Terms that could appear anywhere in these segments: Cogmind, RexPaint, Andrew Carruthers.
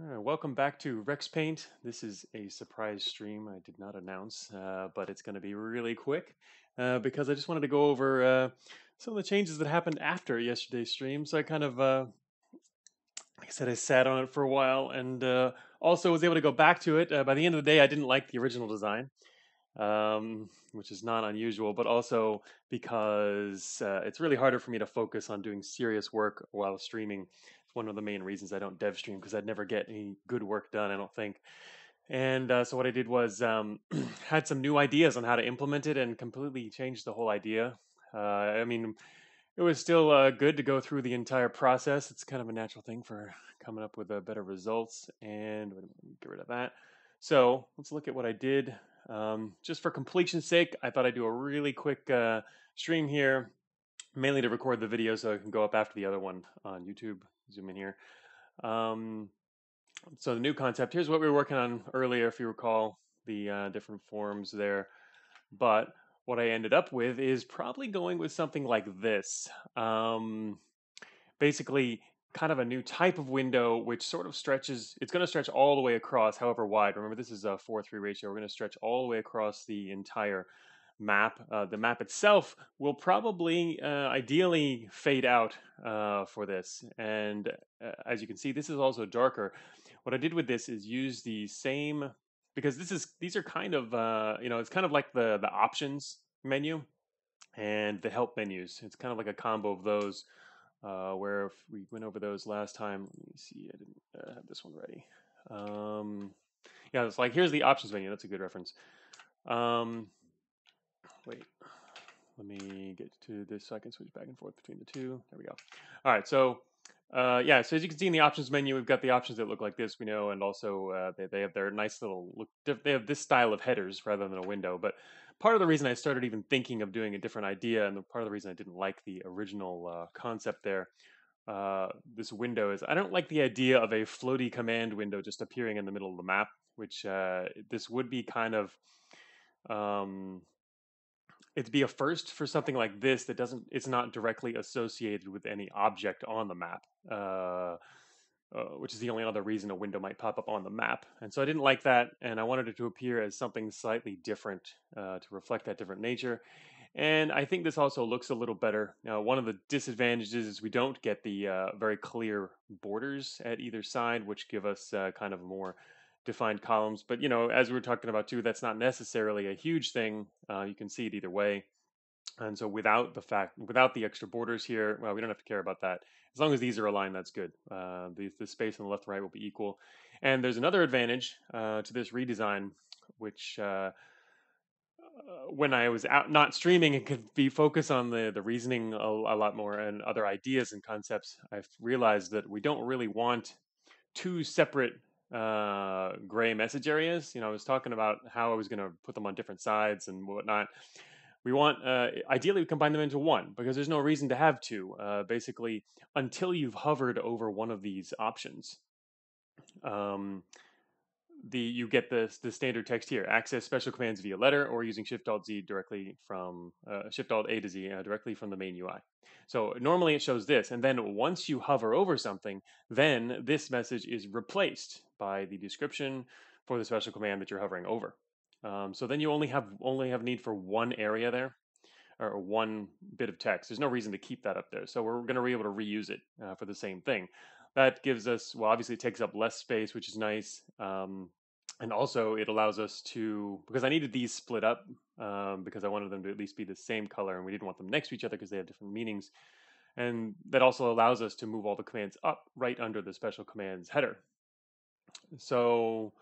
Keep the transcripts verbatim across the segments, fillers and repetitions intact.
All right, welcome back to RexPaint. This is a surprise stream I did not announce, uh, but it's going to be really quick uh, because I just wanted to go over uh, some of the changes that happened after yesterday's stream. So I kind of, uh, like I said, I sat on it for a while and uh, also was able to go back to it. Uh, by the end of the day, I didn't like the original design, um, which is not unusual, but also because uh, it's really harder for me to focus on doing serious work while streaming. One of the main reasons I don't dev stream, because I'd never get any good work done, I don't think. And uh, so what I did was um, had some new ideas on how to implement it and completely changed the whole idea. Uh, I mean, it was still uh, good to go through the entire process. It's kind of a natural thing for coming up with uh, better results. And get rid of that. So let's look at what I did. Um, just for completion's sake, I thought I'd do a really quick uh, stream here, mainly to record the video so I can go up after the other one on YouTube. Zoom in here. Um, so the new concept, here's what we were working on earlier, if you recall, the uh, different forms there. But what I ended up with is probably going with something like this. Um, basically, kind of a new type of window, which sort of stretches, it's going to stretch all the way across, however wide. Remember, this is a four three ratio. We're going to stretch all the way across the entire map. Uh, the map itself will probably uh, ideally fade out uh, for this. And uh, as you can see, this is also darker. What I did with this is use the same, because this is, these are kind of, uh, you know, it's kind of like the, the options menu and the help menus. It's kind of like a combo of those uh, where if we went over those last time. Let me see, I didn't uh, have this one ready. Um, yeah, it's like, here's the options menu. That's a good reference. Um, Wait, let me get to this so I can switch back and forth between the two. There we go. All right, so uh, yeah, so as you can see in the options menu, we've got the options that look like this, we know, and also uh, they, they have their nice little look. They have this style of headers rather than a window. But part of the reason I started even thinking of doing a different idea, and the part of the reason I didn't like the original uh, concept there, uh, this window, is I don't like the idea of a floaty command window just appearing in the middle of the map, which uh, this would be kind of... Um, it'd be a first for something like this that doesn't, it's not directly associated with any object on the map, uh, uh, which is the only other reason a window might pop up on the map. And so I didn't like that, and I wanted it to appear as something slightly different uh, to reflect that different nature. And I think this also looks a little better. Now, one of the disadvantages is we don't get the uh, very clear borders at either side, which give us uh, kind of more defined columns, but you know, as we were talking about too, that's not necessarily a huge thing. Uh, you can see it either way, and so without the fact, without the extra borders here, well, we don't have to care about that. As long as these are aligned, that's good. Uh, the, the space on the left and right will be equal. And there's another advantage uh, to this redesign, which uh, when I was out not streaming, it could be focused on the the reasoning a, a lot more and other ideas and concepts. I've realized that we don't really want two separate uh gray message areas. You know, I was talking about how I was going to put them on different sides and whatnot. We want uh ideally we combine them into one, because there's no reason to have two uh basically until you've hovered over one of these options. um the you get this the standard text here: access special commands via letter or using shift alt z directly from uh, shift alt a to z uh, directly from the main U I. So normally it shows this, and then once you hover over something, then this message is replaced by the description for the special command that you're hovering over. Um, so then you only have only have need for one area there, or one bit of text. There's no reason to keep that up there. So we're going to be able to reuse it uh, for the same thing. That gives us, well, obviously it takes up less space, which is nice. Um, and also it allows us to, because I needed these split up um, because I wanted them to at least be the same color, and we didn't want them next to each other because they have different meanings. And that also allows us to move all the commands up right under the special commands header. So,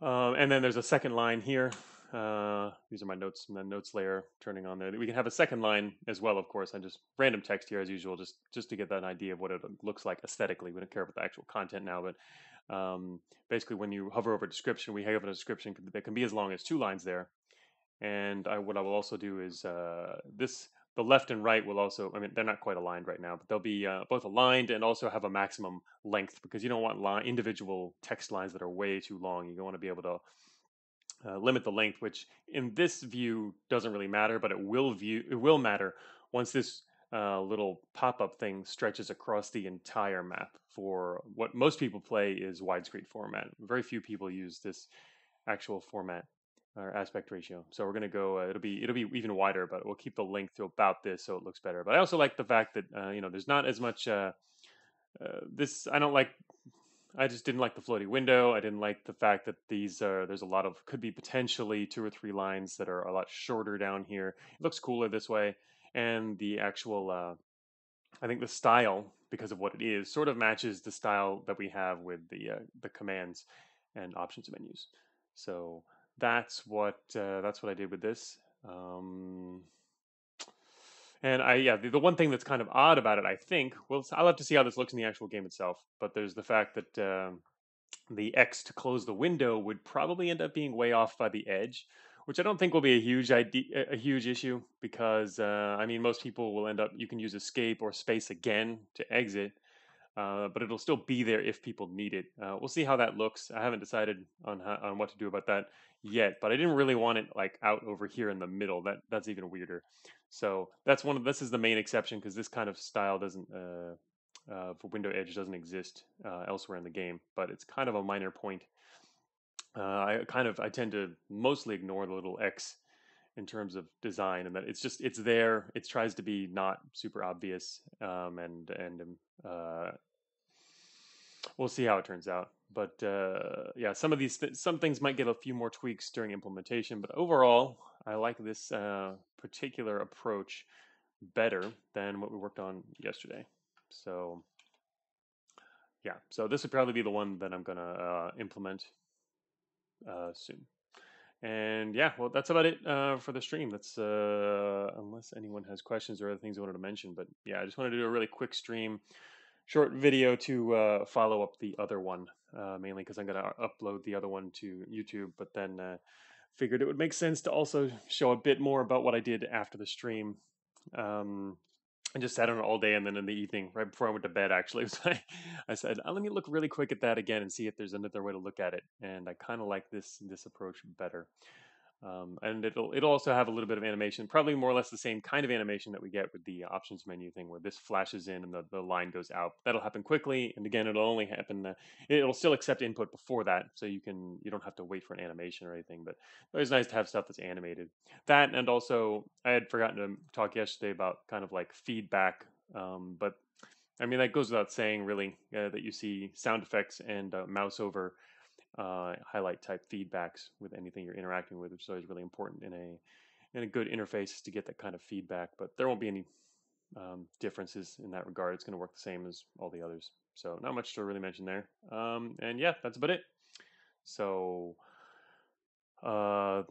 um, and then there's a second line here. Uh, these are my notes and the notes layer turning on there. We can have a second line as well, of course. I just random text here as usual, just, just to get that idea of what it looks like aesthetically. We don't care about the actual content now, but um, basically when you hover over description, we have a description that can be as long as two lines there. And I, what I will also do is uh, this, the left and right will also, I mean, they're not quite aligned right now, but they'll be uh, both aligned and also have a maximum length, because you don't want line, individual text lines that are way too long. You don't want to be able to Uh, limit the length, which in this view doesn't really matter, but it will view it will matter once this uh, little pop-up thing stretches across the entire map for what most people play is widescreen format. Very few people use this actual format or aspect ratio. So we're going to go, uh, it'll be it'll be even wider, but we'll keep the length to about this so it looks better. But I also like the fact that, uh, you know, there's not as much, uh, uh, this, I don't like, I just didn't like the floaty window. I didn't like the fact that these are, there's a lot of, could be potentially two or three lines that are a lot shorter down here. It looks cooler this way. And the actual, uh, I think the style, because of what it is, sort of matches the style that we have with the uh, the commands and options menus. So that's what uh, that's what I did with this. Um, and I yeah, the, the one thing that's kind of odd about it, I think, well, I'll have to see how this looks in the actual game itself. But there's the fact that uh, the X to close the window would probably end up being way off by the edge, which I don't think will be a huge idea, a huge issue, because uh, I mean, most people will end up, you can use escape or space again to exit, uh, but it'll still be there if people need it. Uh, we'll see how that looks. I haven't decided on how, on what to do about that yet, but I didn't really want it like out over here in the middle. That that's even weirder. So that's one of, this is the main exception, because this kind of style doesn't uh, uh, for window edge doesn't exist uh, elsewhere in the game, but it's kind of a minor point. Uh, I kind of, I tend to mostly ignore the little X in terms of design, and that it's just, it's there. It tries to be not super obvious, um, and, and uh, we'll see how it turns out. But uh, yeah, some of these, th some things might get a few more tweaks during implementation, but overall, I like this uh, particular approach better than what we worked on yesterday. So yeah, so this would probably be the one that I'm going to uh, implement uh soon. And yeah, well, that's about it uh for the stream. That's uh unless anyone has questions or other things I wanted to mention. But yeah, I just wanted to do a really quick stream, short video to uh follow up the other one, uh mainly because I'm gonna upload the other one to YouTube, but then uh figured it would make sense to also show a bit more about what I did after the stream. um I just sat on it all day, and then in the evening, right before I went to bed, actually, was like, I said, oh, let me look really quick at that again and see if there's another way to look at it. And I kind of like this this approach better. Um, and it'll, it'll also have a little bit of animation, probably more or less the same kind of animation that we get with the options menu thing, where this flashes in and the, the line goes out. That'll happen quickly. And again, it'll only happen, uh, it'll still accept input before that. So you can, you don't have to wait for an animation or anything, but it's nice to have stuff that's animated. That, and also I had forgotten to talk yesterday about kind of like feedback. Um, but I mean, that goes without saying, really, uh, that you see sound effects and uh, mouse over Uh, highlight type feedbacks with anything you're interacting with, which is always really important in a in a good interface to get that kind of feedback. But there won't be any um, differences in that regard. It's going to work the same as all the others. So not much to really mention there. Um, and yeah, that's about it. So uh,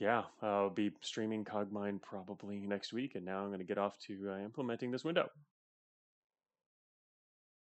yeah, I'll be streaming Cogmind probably next week. And now I'm going to get off to uh, implementing this window.